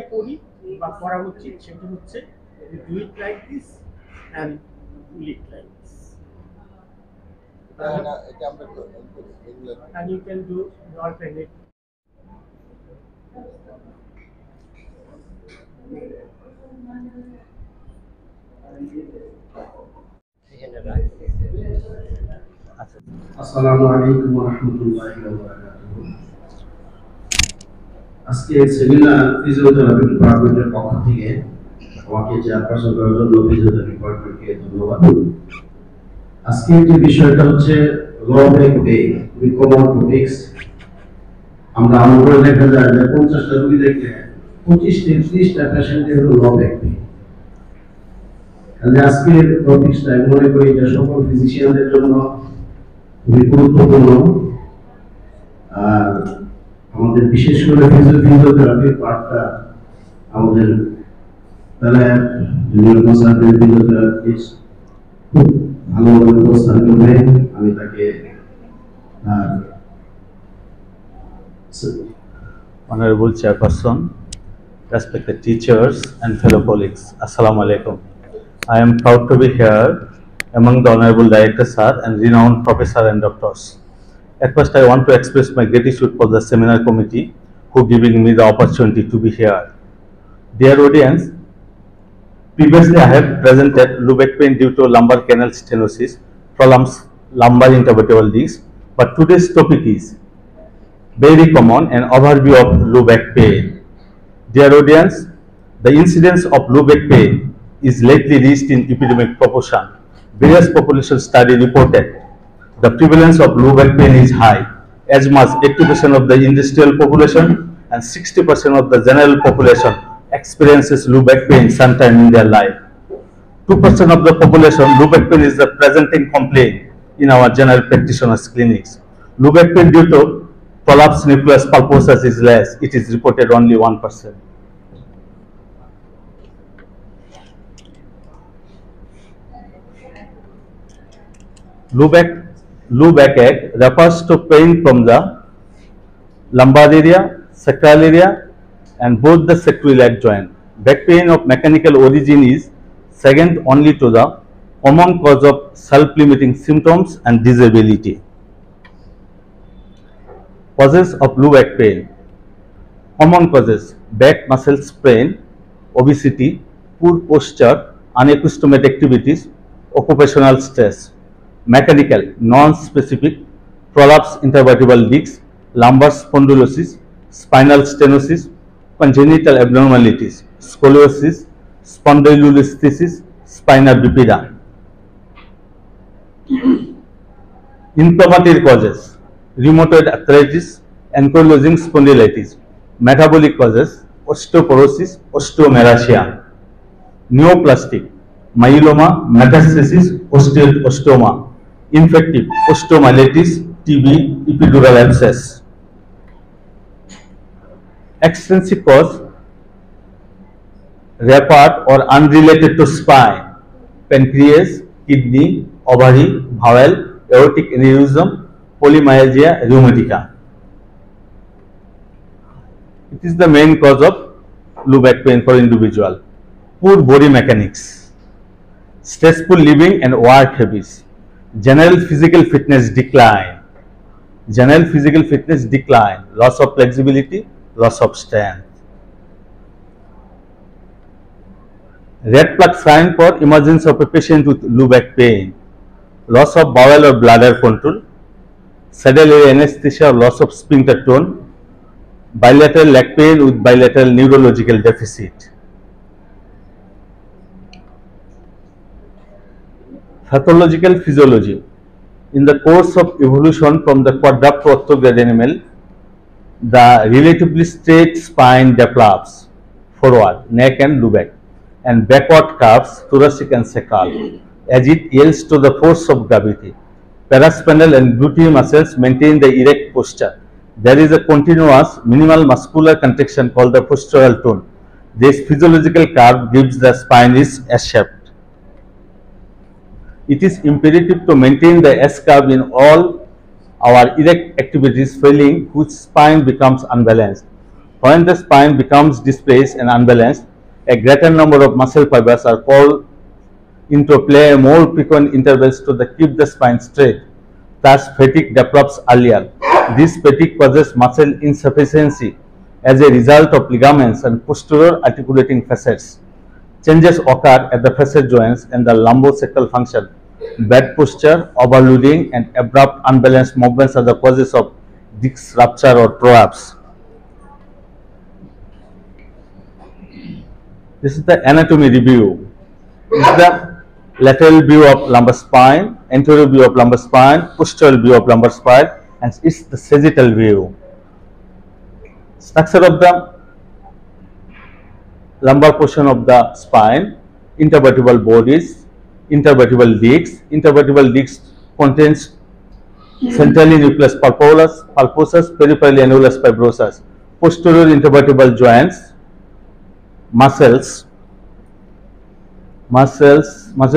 যেটা করি বা করা উচিত সেটা হচ্ছে do it like this and pull it like this তাহলে এটা আমরা এগুলো and you can do your technique আসসালামু আলাইকুম ওয়া রাহমাতুল্লাহি ওয়া বারাকাতুহু আজকে সেমিনার ফিজিওথেরাপি ডিপার্টমেন্টের পক্ষ থেকে আমাকে চেয়ারপারসন করার জন্য ফিজিওথেরাপি ডিপার্টমেন্টকে ধন্যবাদ। আজকে যে বিষয়টা হচ্ছে low back pain recover topics. আমরা আমরা দেখা যায় যে 50টা রোগী দেখলে 25-30টা পেশেন্টের লো ব্যাক পেইন। তাহলে আজকের টপিকসটা মনে করি যে সকল ফিজিশিয়ানদের জন্য খুবই গুরুত্বপূর্ণ। আর আমাদের বিশেষ করে ফিজিওথেরাপি পার্টটা আমাদের তাহলে জুনিয়র মাস্টারদের ফিজিওথেরাপিস্ট খুব ভালোভাবে উপস্থান করবে। আমি তাকে honourable chairperson, respected teachers and fellow colleagues, আসসালামু আলাইকুম। I am proud to be here among the Honorable Director Sir and renowned Professor and Doctors. At first, I want to express my gratitude for the seminar committee who giving me the opportunity to be here. Dear audience, previously I have presented low back pain due to lumbar canal stenosis from lumbar intervertebral disc, but today's topic is very common and overview of low back pain. Dear audience, the incidence of low back pain is lately reached in epidemic proportion. Various population study reported the prevalence of low back pain is high, as much 80% of the industrial population and 60% of the general population experiences low back pain sometime in their life. 2% of the population, low back pain is the presenting complaint in our general practitioners clinics. Low back pain due to prolapsed nucleus pulposus is less. It is reported only 1%. Low back ache refers to pain from the lumbar area, sacral area, and both the sacroiliac joint. Back pain of mechanical origin is second only to the common cause of self-limiting symptoms and disability. Causes of low back pain: common causes, back muscle sprain, obesity, poor posture, unaccustomed activities, occupational stress. Mechanical, non-specific, prolapsed intervertebral discs, lumbar spondylosis, spinal stenosis, congenital abnormalities, scoliosis, spondylolisthesis, spina bifida. Inflammatory causes: rheumatoid arthritis, ankylosing spondylitis. Metabolic causes: osteoporosis, osteomalacia, neoplastic, myeloma, metastasis, osteoma. Infective: osteomyelitis, TB, epidural abscess. Extrinsic cause: reapart or unrelated to spine, pancreas, kidney, ovary, bowel, aortic aneurysm, polymyalgia rheumatica. It is the main cause of low back pain for individual. Poor body mechanics, stressful living and work habits. General physical fitness decline, loss of flexibility, loss of strength. Red flag sign for emergence of a patient with low back pain: loss of bowel or bladder control, saddle area anesthesia, loss of sphincter tone, bilateral leg pain with bilateral neurological deficit. Pathological physiology: in the course of evolution from the quadruped orthograde animal, the relatively straight spine develops forward, neck and low back, and backward curves, thoracic and sacral, as it yields to the force of gravity. Paraspinal and gluteal muscles maintain the erect posture. There is a continuous minimal muscular contraction called the postural tone. This physiological curve gives the spine its S-shape. It is imperative to maintain the S-curve in all our erect activities, failing whose spine becomes unbalanced. When the spine becomes displaced and unbalanced, a greater number of muscle fibers are called into play more frequent intervals to keep the spine straight. Thus, fatigue develops earlier. This fatigue causes muscle insufficiency as a result of ligaments and posterior articulating facets. Changes occur at the facet joints and the lumbosacral function. Bad posture, overloading, and abrupt unbalanced movements are the causes of disc rupture or prolapse. This is the anatomy review. This is the lateral view of lumbar spine, anterior view of lumbar spine, posterior view of lumbar spine, and it's the sagittal view. Structure of the lumbar portion of the spine: intervertebral bodies, intervertebral discs. Intervertebral discs contains centrally nucleus pulposus, peripherally annulus fibrosus. Posterior intervertebral joints, muscle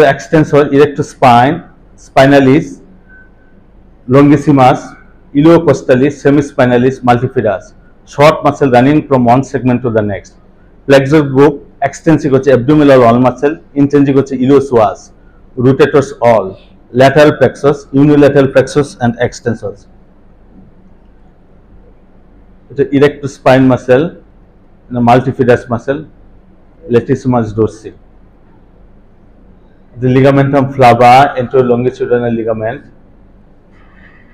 extensor, erector spine, spinalis, longissimus, iliocostalis, semispinalis, multifidus. Short muscle running from one segment to the next. Flexor group, extrinsic hoche abdominal wall muscle, intrinsic hoche iliopsoas, rotators all, lateral plexus, unilateral plexus, and extensors. Erector spine muscle, the multifidus muscle, latissimus dorsi. The ligamentum flava, interlongitudinal ligament,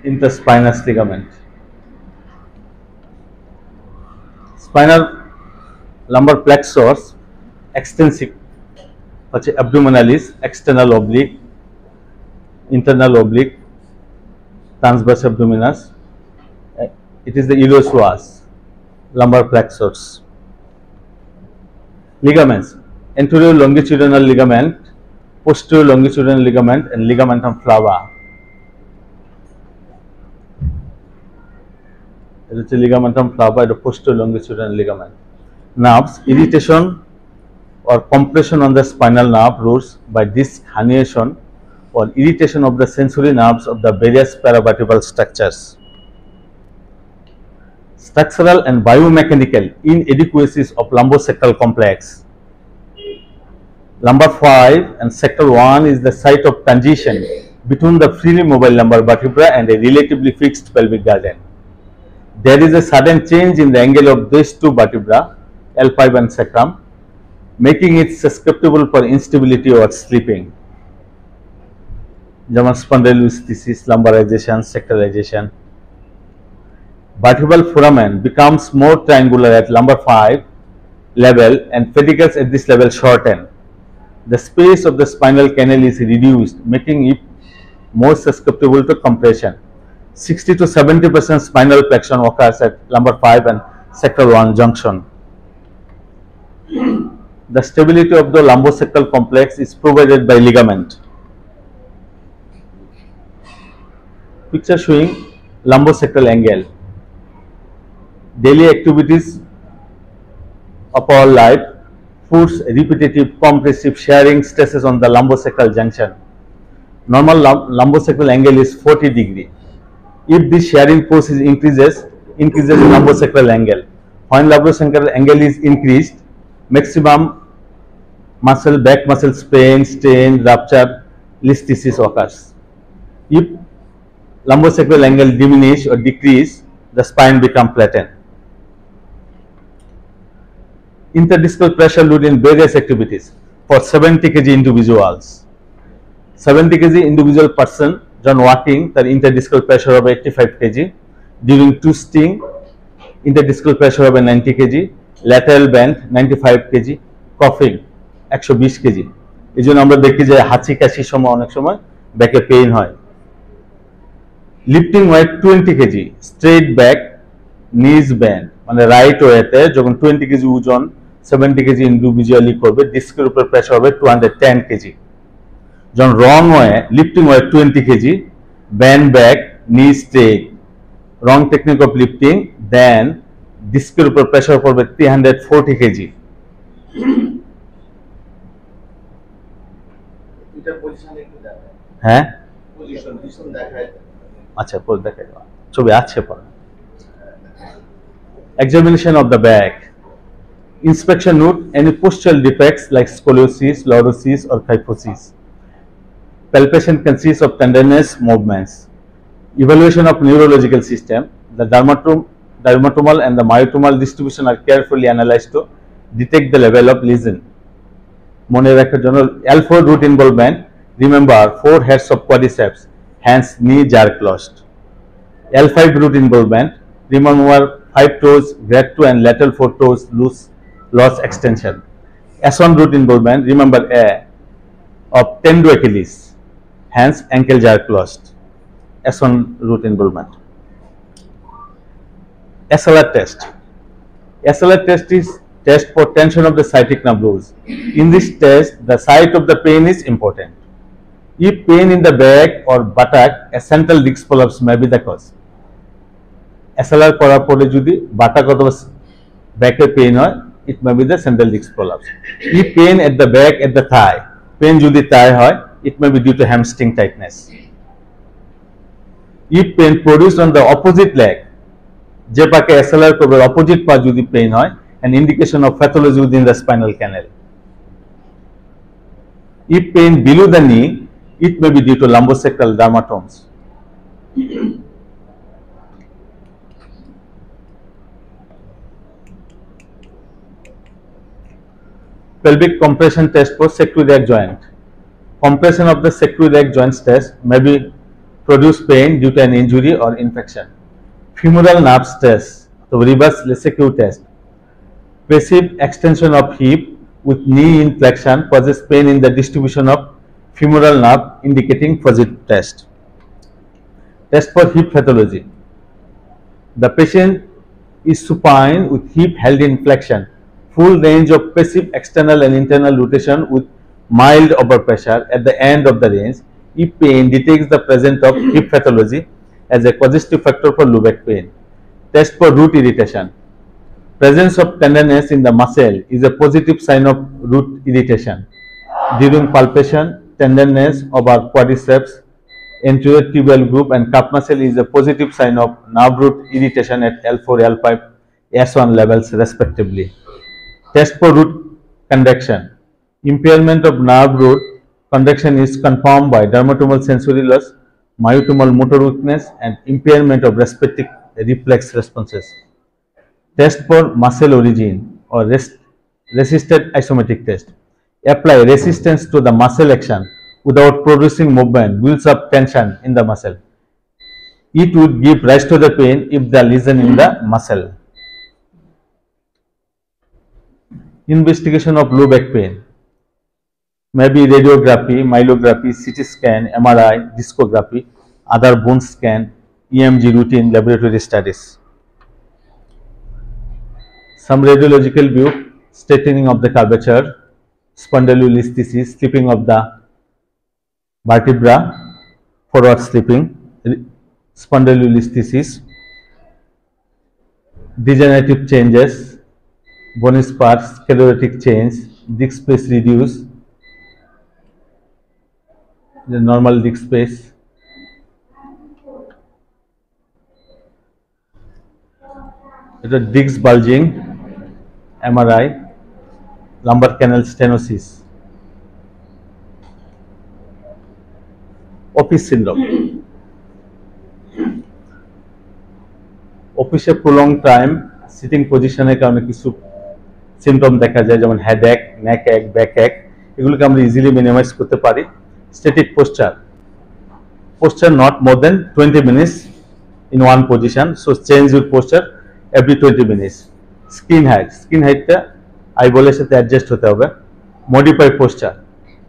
interspinous ligament. Spinal lumbar plexus, extensive, abdominalis, external oblique, internal oblique, transverse abdominis. It is the iliopsoas, lumbar plexus. Ligaments: anterior longitudinal ligament, posterior longitudinal ligament, and ligamentum flava. It is the ligamentum flava, the posterior longitudinal ligament. Nerves: irritation or compression on the spinal nerve roots by disc herniation or irritation of the sensory nerves of the various paravertebral structures. Structural and biomechanical inadequacies of lumbosacral complex. Lumbar 5 and sector 1 is the site of transition between the freely mobile lumbar vertebra and a relatively fixed pelvic girdle. There is a sudden change in the angle of these two vertebra, L5 and sacrum, making it susceptible for instability or slipping. Jaman spondylolisthesis, lumbarization, sectorization. Vertebral foramen becomes more triangular at lumbar 5 level and pedicles at this level shorten. The space of the spinal canal is reduced, making it more susceptible to compression. 60 to 70% spinal flexion occurs at lumbar 5 and sector 1 junction. The stability of the lumbosacral complex is provided by ligament. Picture showing lumbosacral angle. Daily activities of our life puts repetitive, compressive, shearing stresses on the lumbosacral junction. Normal lumbosacral angle is 40 degree. If the shearing force increases lumbosacral angle. When lumbosacral angle is increased, maximum muscle, back muscle sprain, strain, rupture, listhesis occurs. If lumbosacral angle diminish or decrease, the spine become flattened. Interdiscal pressure load in various activities for 70 kg individuals. 70 kg individual person, John walking, the interdiscal pressure of 85 kg. During twisting, interdiscal pressure of 90 kg. Lateral bend 95 kg, coughing 120 kg. এই জন্য আমরা দেখি যে হাঁচি কাশির সময় অনেক সময় ব্যাকে পেইন হয়। Lifting weight 20 KG, straight back, knees bend, মানে রাইট ওয়েতে যখন 20 কেজি ওজন 70 কেজি ইন্ডিভিজুয়ালি করবে, ডিস্কের উপর প্রেসার হবে 210 কেজি। যখন wrong way lifting weight 20 KG, bend back, knees straight, wrong technique of lifting, then ডিস্কের উপর প্রেসার পড়বে 340 কেজি। এটা পজিশন একটু দেখায়। হ্যাঁ, পজিশন দেখায়। আচ্ছা, পরে দেখাই, ছবি আছে পরে। examination of the back, inspection note, any postural defects like scoliosis, lordosis or kyphosis. Palpation consists of tenderness movements. Evaluation of neurological system, the dermatomal and the myotomal distribution are carefully analyzed to detect the level of lesion. মনে রাখার জন্য L4 root involvement, remember 4 heads of quadriceps, hence knee jar closed. L5 root involvement, remember 5 toes, grade 2 and lateral 4 toes loose loss extension. S1 root involvement, remember A of tendo Achilles, hence ankle jar closed. S1 root involvement. SLR test. SLR test is test for tension of the sciatic nerve. In this test, the site of the pain is important. If pain in the back or buttock, a central disc prolapse may be the cause. SLR করার পরে যদি buttock অথবা back এ pain হয়, it may be the central disc prolapse. If pain at the back at the thigh, pain যদি thigh হয়, it may be due to hamstring tightness. If pain produced on the opposite leg, যে পাকে SLR করবে opposite পা যদি pain হয়, an indication of pathology within the spinal canal. If pain below the knee, it may be due to lumbosacral dermatomes. Pelvic compression test for sacroiliac joint. Compression of the sacroiliac joints test may be produce pain due to an injury or infection. Femoral nerves test, so reverse LASIK test. Passive extension of hip with knee in flexion causes pain in the distribution of femoral nerve, indicating positive test. Test for hip pathology. The patient is supine with hip held in flexion, full range of passive external and internal rotation with mild overpressure at the end of the range. If pain detects the presence of hip pathology as a causative factor for low back pain. Test for root irritation. Presence of tenderness in the muscle is a positive sign of root irritation. During palpation, tenderness of our quadriceps, anterior tibial group and cup muscle is a positive sign of nerve root irritation at L4, L5, S1 levels respectively. Test for root conduction. Impairment of nerve root conduction is confirmed by dermatomal sensory loss, myotomal motor weakness and impairment of respective reflex responses. Test for muscle origin or resisted isometric test. Apply resistance to the muscle action without producing movement builds up tension in the muscle. It would give rise to the pain if the lesion in the muscle. Investigation of low back pain may be radiography, myelography, CT scan, MRI, discography, other bone scan, EMG routine laboratory studies. Some radiological view, straightening of the curvature, spondylolisthesis, slipping of the vertebra, forward slipping, spondylolisthesis, degenerative changes, bony spur, sclerotic change, disc space reduced, the normal disc space. The disc bulging. MRI, lumbar canal stenosis. Opitz syndrome. Opitz prolonged time sitting position er karone kichu symptom dekha jay jemon head ache, neck ache, back ache eguloke amra easily minimize korte pari. Static posture. Posture not more than 20 minutes in one position, so change your posture every 20 minutes. Skin height the eyeball is adjust होता होगा. Modify posture.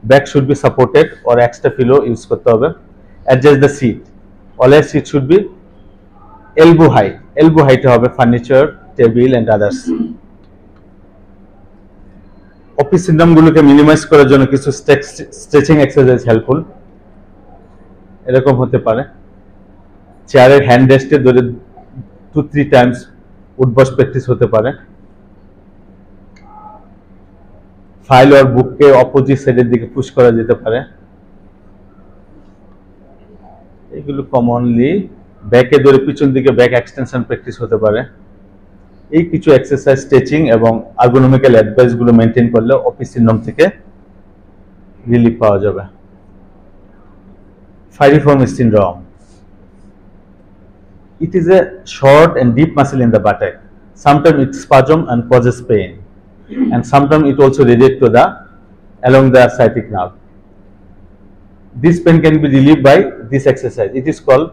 Back should be supported or extra pillow use करता होगा. Adjust the seat. Always seat should be elbow height. Elbow height होगा furniture, table and others. Opitz syndrome गुलो के minimize करार जोनो किसी stretching exercise helpful. ऐसा कम होते पारे. चारे hand rest के दौरे 2-3 times উঠবস প্র্যাকটিস হতে পারে। ফাইল আর বুককে অপোজিট সাইডের দিকে পুশ করা যেতে পারে। এগুলো কমনলি ব্যাকে ধরে পিছন দিকে ব্যাক এক্সটেনশন প্র্যাকটিস হতে পারে। এই কিছু এক্সারসাইজ স্ট্রেচিং এবং আর্গোনমিক্যাল অ্যাডভাইস গুলো মেইনটেইন করলে অফিস সিনড্রোম থেকে রিলিফ পাওয়া যাবে। Piriform syndrome. It is a short and deep muscle in the buttock. Sometimes it spasms and causes pain, and sometimes it also radiates to the along the sciatic nerve. This pain can be relieved by this exercise. It is called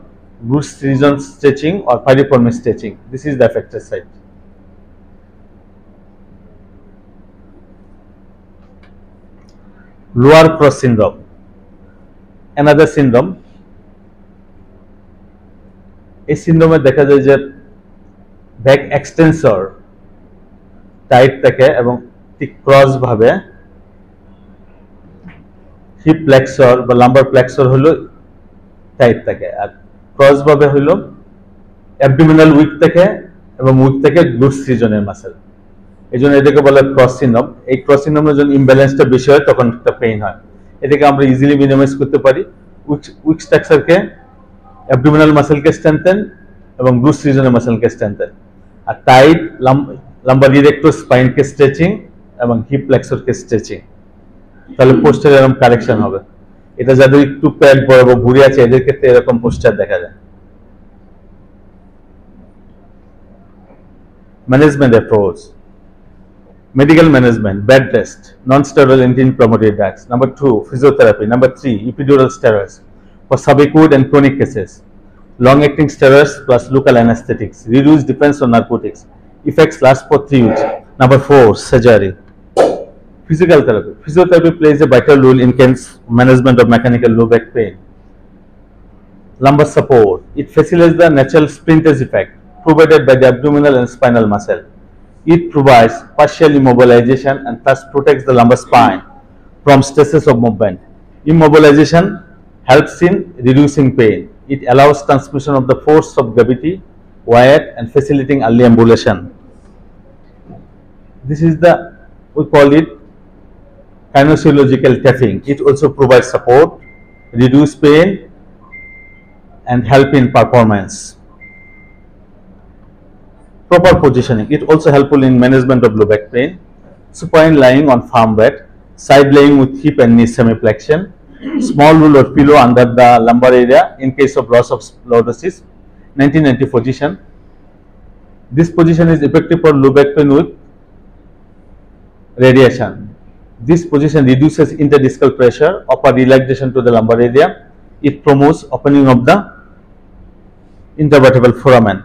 Bruce region stretching or piriform stretching. This is the effective side. Lower cross syndrome. Another syndrome. এই সিনড্রোমে দেখা যায় যে back extensor tight থাকে এবং ঠিক cross ভাবে hip flexor বা lumbar flexor হলো টাইট থাকে আর ক্রস ভাবে হলো অ্যাবডোমিনাল উইক থাকে এবং উইক থাকে গ্লুটস রিজনের মাসল, এজন্য এটাকে বলে ক্রস সিনড্রোম। এই ক্রস সিনড্রোমের যখন ইমব্যালেন্সটা বেশি হয় তখন একটা পেইন হয়, এটাকে আমরা ইজিলি মিনিমাইজ করতে পারি উইক স্ট্রাকচারকে, অ্যাবডোমিনাল মাসলকে স্ট্রেংথেন এবং গ্লুটস রিজনের মাসলকে স্ট্রেংথেন, আর টাইট লাম্বার ইরেক্টর স্পাইনকে স্ট্রেচিং এবং হিপ ফ্লেক্সরকে স্ট্রেচিং, তাহলে পোস্টার এরকম কারেকশন হবে। এটা যাদের একটু প্যাড বরাবর ঘুরে আছে এদের ক্ষেত্রে এরকম পোস্টার দেখা যায়। Management approach, medical management, bed rest, non-steroidal anti-inflammatory drugs. Number 2, physiotherapy. Number 3, epidural steroids for subacute and chronic cases. Long-acting steroids plus local anesthetics. Reduce dependence on narcotics. Effects last for 3 weeks. Number 4, surgery. Physical therapy. Physiotherapy plays a vital role in management of mechanical low back pain. Lumbar support. It facilitates the natural splinter effect provided by the abdominal and spinal muscle. It provides partial immobilization and thus protects the lumbar spine from stresses of movement. Immobilization helps in reducing pain. It allows transmission of the force of gravity wide and facilitating early ambulation. This is the, we call it kinesiological tapping. It also provides support, reduce pain and help in performance. Proper positioning. It also helpful in management of low back pain. Supine lying on firm bed, side lying with hip and knee semiflexion, small roll or pillow under the lumbar area in case of loss of lordosis. 1990 position. This position is effective for low back pain with radiation. This position reduces interdiscal pressure, upper relaxation to the lumbar area. It promotes opening of the intervertebral foramen.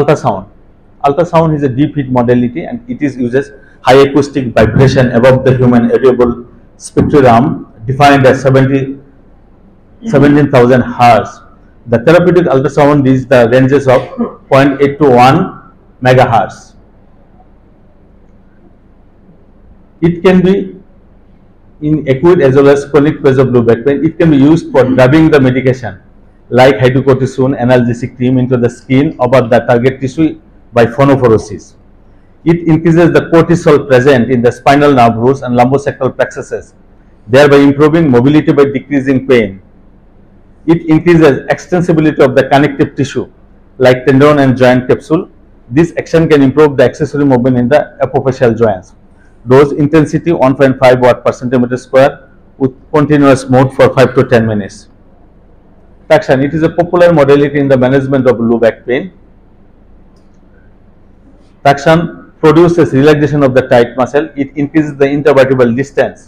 Ultrasound. Ultrasound is a deep heat modality and it is uses high acoustic vibration above the human audible spectrum defined as 17,000 Hz. The therapeutic ultrasound is the ranges of 0.8 to 1 MHz. It can be in acute as well as chronic phase of low back pain. It can be used for drugging the medication like hydrocortisone analgesic cream into the skin over the target tissue by phonophoresis. It increases the cortisol present in the spinal nerve roots and lumbosacral plexuses, thereby improving mobility by decreasing pain. It increases extensibility of the connective tissue like tendon and joint capsule. This action can improve the accessory movement in the apophyseal joints. Dose intensity 1.5 watt per centimeter square with continuous mode for 5 to 10 minutes. Traction. It is a popular modality in the management of low back pain. Traction produces relaxation of the tight muscle. It increases the intervertebral distance.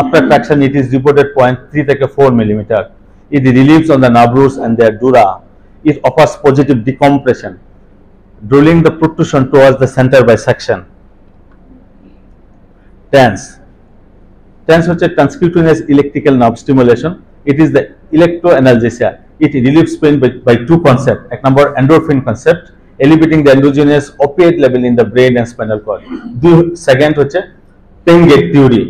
After traction, it is reported 0.3 to 4 mm. It relieves on the nerve roots and their dura. It offers positive decompression, drawing the protrusion towards the center by suction. Tense. Tense is a transcutaneous electrical nerve stimulation. It is the electroanalgesia. It relieves pain by two concepts. Number endorphin concept, elevating the endogenous opiate level in the brain and spinal cord. Second, pain gate theory,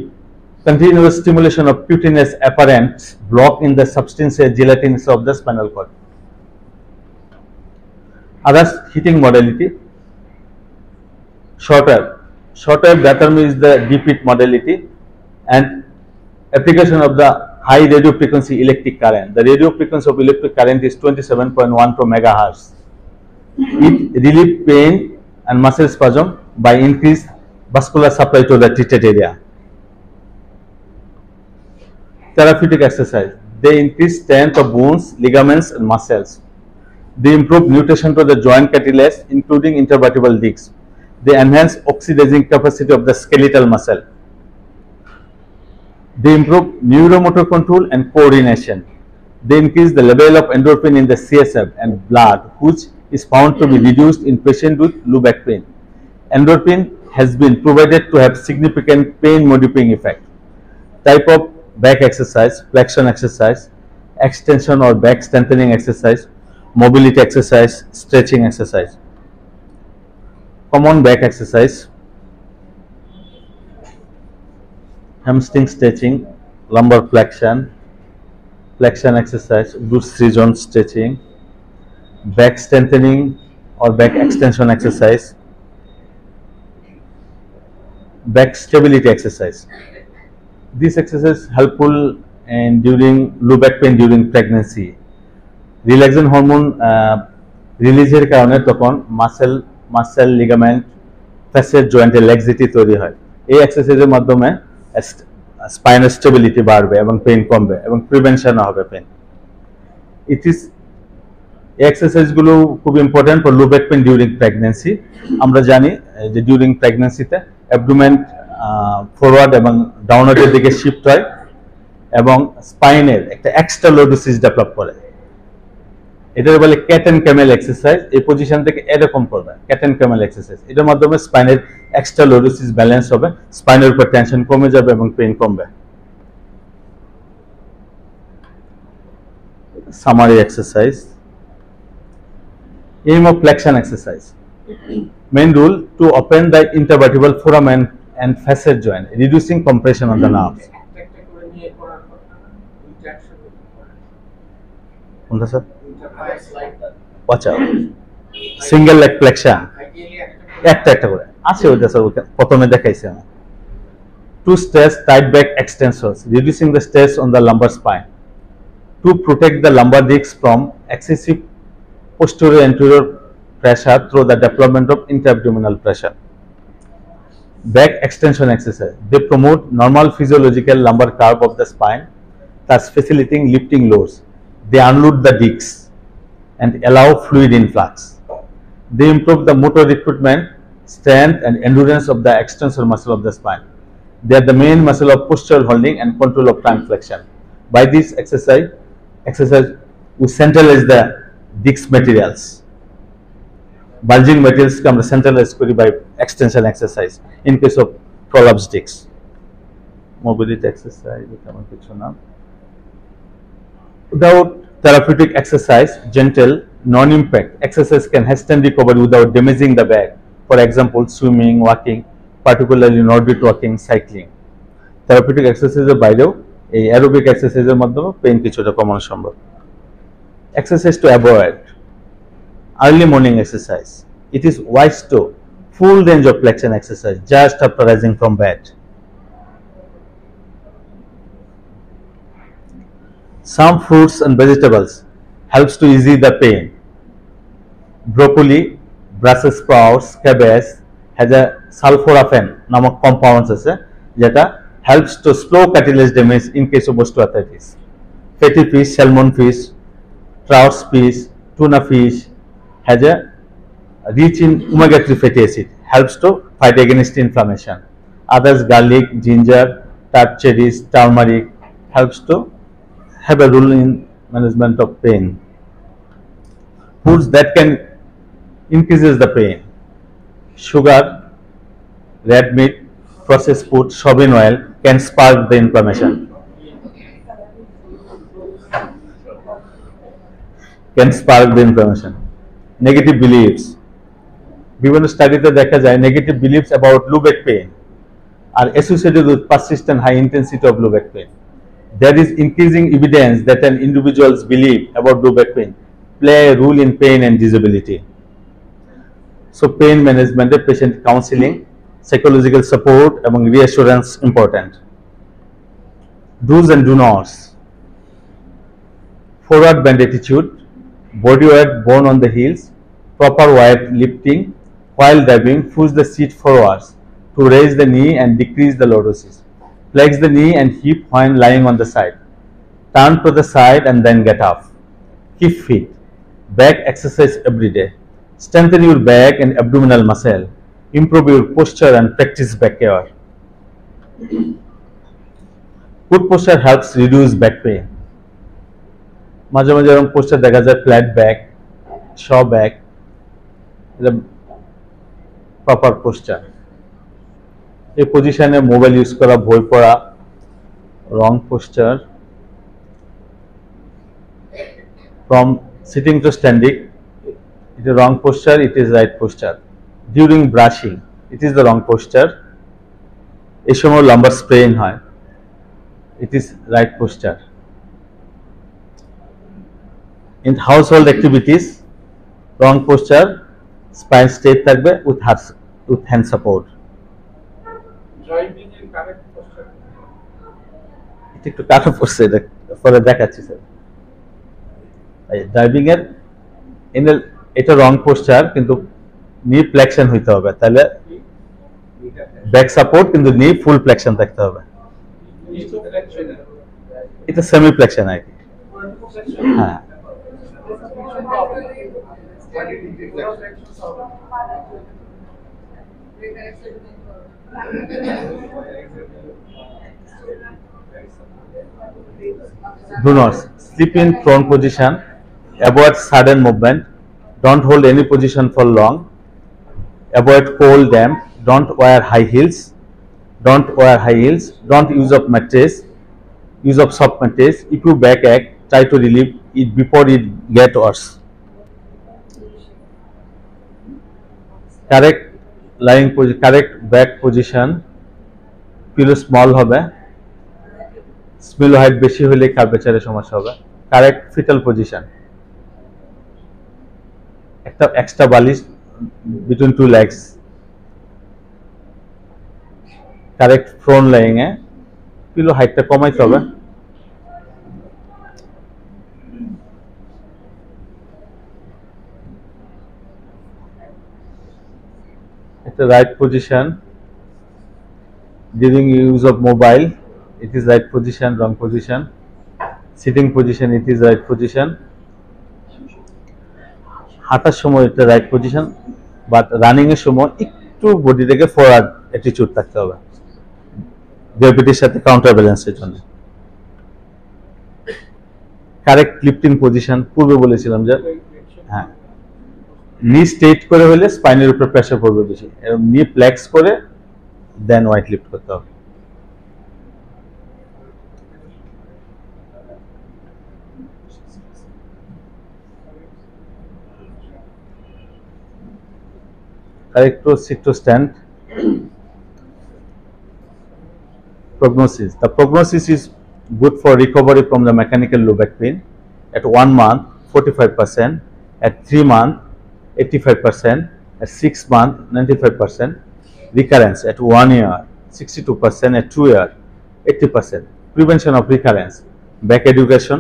continuous stimulation of cutaneous afferents block in the substance gelatins of the spinal cord. Other heating modality, short wave bathroom is the deep heat modality and application of the high radio frequency electric current. The radio frequency of electric current is 27.12 MHz. It relieves pain and muscle spasm by increased vascular supply to the treated area. Therapeutic exercise. They increase strength of bones, ligaments, and muscles. They improve nutrition to the joint cartilage, including intervertebral discs. They enhance oxidizing capacity of the skeletal muscle. They improve neuromotor control and coordination. They increase the level of endorphin in the CSF and blood, which is found to be reduced in patients with low back pain. Endorphin has been provided to have significant pain modifying effect. Type of back exercise: flexion exercise, extension or back strengthening exercise, mobility exercise, stretching exercise. Common back exercise: hamstring stretching, lumbar flexion, flexion exercise, glutes region stretching, back strengthening or back extension exercise, back stability exercise. This exercise helpful and during low back pain during pregnancy. Relaxation hormone release er karone tokhon muscle ligament facet joint e laxity toiri hoy. Ei exercise er maddhome spinal stability barbe ebong pain kombe ebong prevention hobe pain. It is exercise gulo khub important for low back pain during pregnancy. Amra jani je during pregnancy te abdomen forward এবং ডাউনওয়ার্ডের দিকে shift হয় এবং স্পাইনের একটা extra লোডোসিস develop করে। এটার বলে cat and camel exercise. এই পজিশন থেকে এরকম করবে ক্যাট এন্ড ক্যামেল এক্সারসাইজ। এটার মাধ্যমে স্পাইনের এক্সট্রা লোডোসিস ব্যালেন্স হবে, স্পাইনের উপর টেনশন কমে যাবে এবং পেইন কমবে। Summary exercise. Aim of flexion exercise. Main rule: to open the intervertebral foramen and facet joint, reducing compression on the nerves. Watch out. Single leg flexion. To stress tight back extensors, reducing the stress on the lumbar spine. To protect the lumbar discs from excessive posterior anterior pressure through the development of intra-abdominal pressure. Back extension exercise. They promote normal physiological lumbar curve of the spine, thus facilitating lifting loads. They unload the discs and allow fluid influx. They improve the motor recruitment, strength, and endurance of the extensor muscle of the spine. They are the main muscle of postural holding and control of plank flexion. By this exercise we centralize the disc materials. Bulging materials come centralized by extension exercise in case of prolapsed discs. Mobility exercise. Without therapeutic exercise, gentle, non-impact exercise can hasten recovery without damaging the back. For example, swimming, walking, particularly Nordic walking, cycling. Therapeutic exercise by the aerobic exercise pain is common. Exercise to avoid. Early morning exercise. It is wise to full range of flexion exercise just after rising from bed. Some fruits and vegetables helps to ease the pain. Broccoli, Brussels sprouts, cabbage has a sulforaphane namak compounds that helps to slow cartilage damage in case of osteoarthritis. Fatty fish, salmon fish, trout fish, tuna fish has a rich in omega-3 fatty acid, helps to fight against inflammation. Others, garlic, ginger, tart cherries, turmeric, helps to have a role in management of pain. Foods that can increases the pain: sugar, red meat, processed food, soybean oil can spark the inflammation. Negative beliefs. We want to study the negative beliefs about low back pain are associated with persistent high intensity of low back pain. There is increasing evidence that an individual's belief about low back pain play a role in pain and disability. So pain management, patient counseling, psychological support among reassurance important. Do's and do nots. Forward bend attitude, body weight bone on the heels, proper weight lifting while diving, push the seat forwards to raise the knee and decrease the lordosis. Flex the knee and hip when lying on the side. Turn to the side and then get up. Keep fit. Back exercise every day. Strengthen your back and abdominal muscle. Improve your posture and practice back care. Good posture helps reduce back pain. মাঝে মাঝে এরকম posture দেখা যায় flat back শ back, এটা proper posture. এই পজিশনে mobile use করা, বই পড়া wrong posture. From sitting to standing it is wrong posture, it is right posture. During brushing it is the wrong posture, এই সময় লম্বা স্প্রেইন হয়, it is right posture. In household activities, wrong posture, spine straight থাকবে with hand support. Driving in correct posture. It is to correct posture for the back axis. Driving এর এটা wrong posture কিন্তু knee flexion হইতে হবে, তাহলে back support কিন্তু knee full flexion থাকতে হবে। এটা semi flexion আই থিং। হ্যাঁ। Do not sleep in prone position. Avoid sudden movement. Don't hold any position for long. Avoid cold damp. Don't wear high heels. Don't use up mattress. Use up soft mattress. If you back ache, try to relieve it before it gets worse. Correct lying position, correct back position. Pillow small hobe. Pillow height beshi hole curvature সমস্যা hobe. Correct fetal position. Ekta extra balish between two legs. Correct prone lying এ pillow height ta komaite hobe. At the right position, during use of mobile, it is right position, wrong position. Sitting position, it is right position. হাঁটার সময় এটা right position, but running এর সময় একটু body থেকে forward attitude থাকতে হবে, gravityর সাথে counterbalance এর জন্য। Correct lifting position, পূর্বে বলেছিলাম যে হ্যাঁ নি স্ট্রেট করে হলে স্পাইনের উপর প্রেসার পড়বে বেশি, এরকম নি ফ্লেক্স করে দেন ওয়াইড লিফট করতে হবে। Correct sit to stand. Prognosis, the prognosis is good for recovery from the mechanical low back pain. At 1 month 45%, at 3 months 85%, at 6 months 95%, recurrence at 1 year 62%, at 2 years 80%. Prevention of recurrence: back education,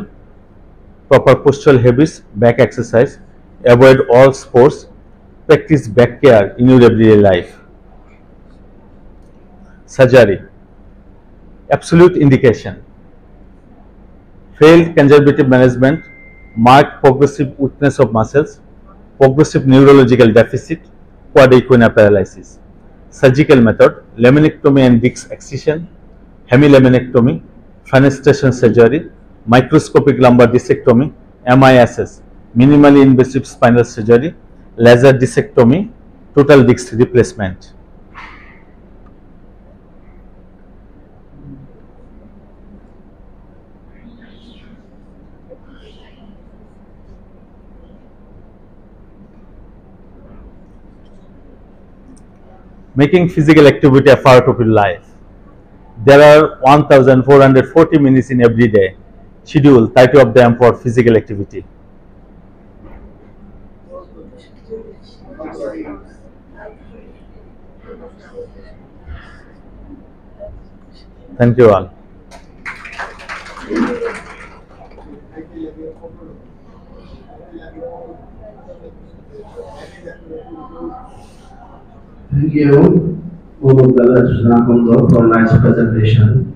proper postural habits, back exercise, avoid all sports, practice back care in your everyday life. Surgery. Absolute indication: failed conservative management, marked progressive weakness of muscles, progressive neurological deficit, quadricular paralysis. Surgical method: laminectomy and disc excision, hemilaminectomy, fenestration surgery, microscopic lumbar discectomy, MISS, minimally invasive spinal surgery, laser discectomy, total disc replacement. Making physical activity a part of your life. There are 1440 minutes in every day. Schedule 30 of them for physical activity. Thank you all. Thank you, Velakasanakon, for nice presentation.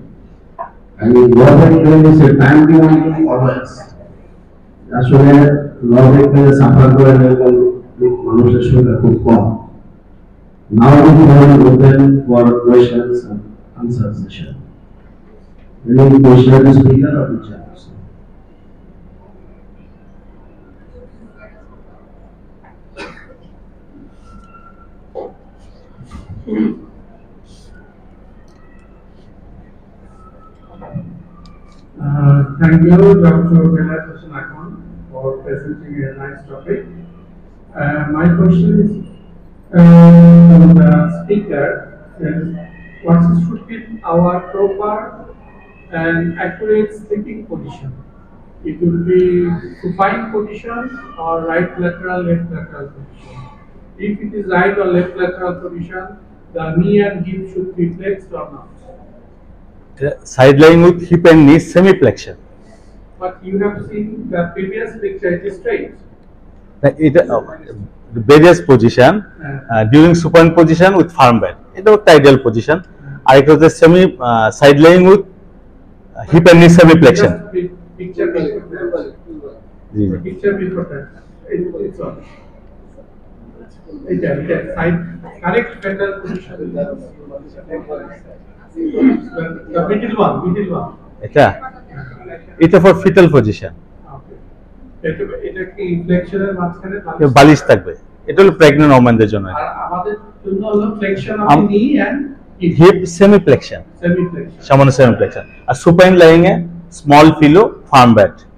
I mean, what I'm doing is a time given always. That's why logic is a sample conversation that could come. Now we have open for questions and answer session. Any question is here or the chance? Thank you, Dr. Velakasanakon, for presenting a nice topic. My question is to the speaker, is what should be our proper and accurate sleeping position? It will be supine position or right lateral, left lateral position. If it is right or left lateral position, the knee and hip should be flexed or not? Side lying with hip and knee semi-flexion. But you have seen the previous picture, it is straight. The various position, during supine position with firm band, it is tidial position. I was the semi side lying with hip and knee semi-flexion. Picture before that. Picture before that. It's all. Correct fetal position. The middle one. It's for fetal position. It will pregnant woman. Flexion of knee and hip semi-flexion. Supine lying a small pillow, firm bed.